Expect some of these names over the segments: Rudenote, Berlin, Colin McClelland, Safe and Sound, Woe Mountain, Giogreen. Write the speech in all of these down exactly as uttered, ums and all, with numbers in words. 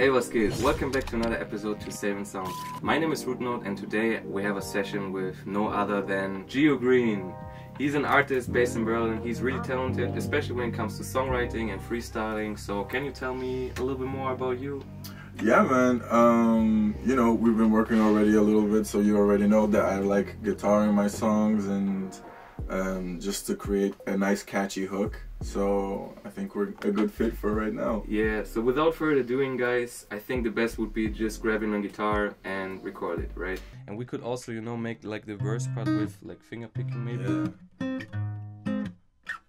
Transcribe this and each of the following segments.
Hey, what's good? Welcome back to another episode to Safe and Sound. My name is Rudenote and today we have a session with no other than Giogreen. He's an artist based in Berlin. He's really talented, especially when it comes to songwriting and freestyling. So can you tell me a little bit more about you? Yeah, man. Um, you know, we've been working already a little bit, so you already know that I like guitar in my songs and um, just to create a nice catchy hook. So I think we're a good fit for right now. Yeah, so without further ado, guys, I think the best would be just grabbing a guitar and record it, right? And we could also, you know, make like the verse part with like finger picking maybe. Yeah.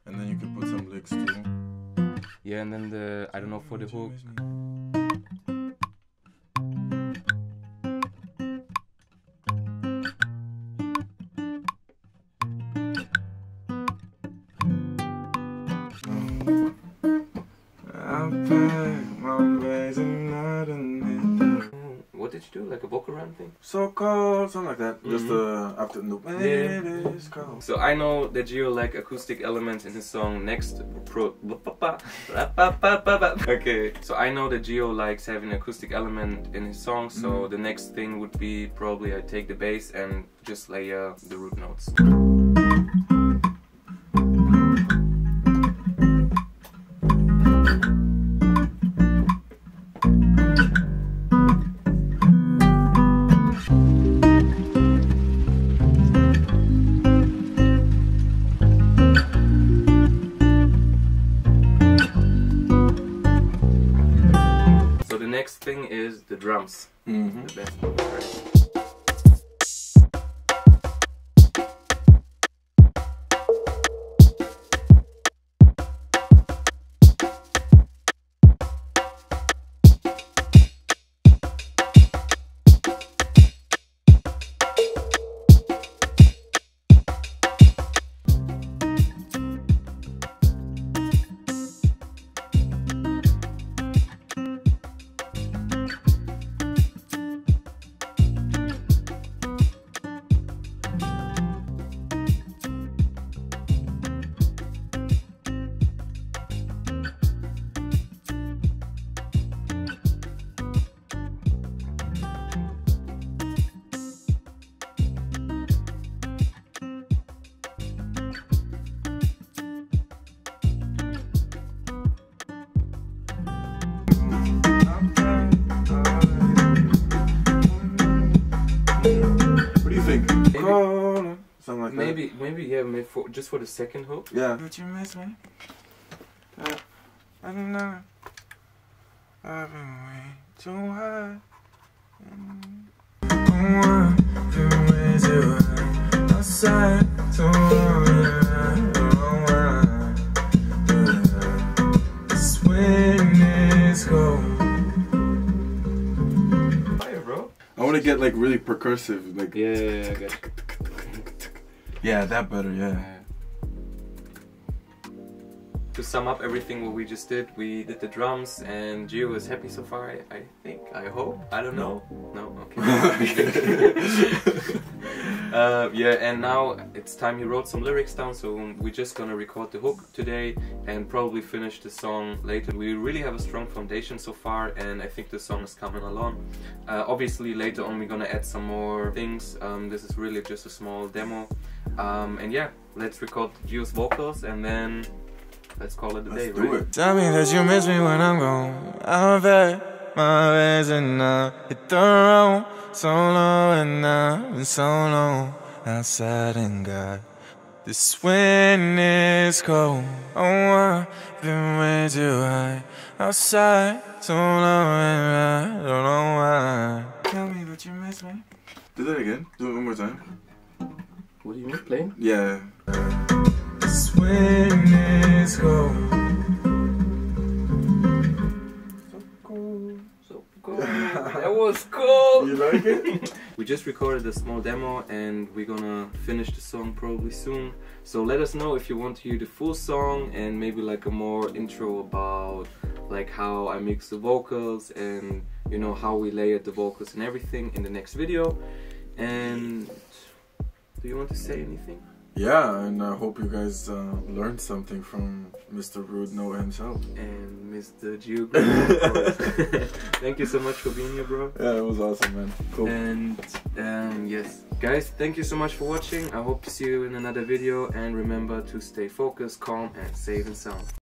And then you could put some licks too. Yeah, and then the, I don't know, for the hook. What did you do? Like a vocal run thing? So cold, something like that. Mm-hmm. Just uh, after the yeah. It is cold. So I know that Gio like acoustic elements in his song Next Pro. Okay. So I know that Gio likes having an acoustic element in his song. So mm-hmm. the next thing would be probably I take the bass and just layer the root notes. Next thing is the drums. Mm-hmm. The best one, something like maybe, that. Maybe, yeah, maybe for, just for the second hook. Yeah. Did you miss me? Uh, I don't know. I've been way too high. Fire, bro. I want to get like really percussive, like. Yeah, yeah, yeah, I got you. Yeah, that better, yeah. yeah. To sum up everything what we just did, we did the drums and Gio is happy so far, I, I think, I hope, I don't no. know. No? Okay. uh, yeah, and now it's time he wrote some lyrics down, so we're just gonna record the hook today and probably finish the song later. We really have a strong foundation so far and I think the song is coming along. Uh, obviously later on we're gonna add some more things, um, this is really just a small demo. Um, and yeah, let's record Gio's vocals and then let's call it a day, right? Let's do it. Tell me that you miss me when I'm gone. I bet my ways and I hit the road. So long and I've been so long outside and God. This wind is cold. Oh, I've been way too high outside. So long and I don't know why. Tell me that you miss me. Do that again. Do it one more time. What do you mean, playing? Yeah. This wind is cold. So cold, so cold. That was cold! You like it? We just recorded a small demo and we're gonna finish the song probably soon. So let us know if you want to hear the full song and maybe like a more intro about like how I mix the vocals and you know how we layered the vocals and everything in the next video. And do you want to say anything? Yeah, and I hope you guys uh, learned something from Mister Rudenote himself. And Mister Giogreen. Thank you so much for being here, bro. Yeah, it was awesome, man. Cool. And um, yes, guys, thank you so much for watching. I hope to see you in another video. And remember to stay focused, calm, and safe and sound.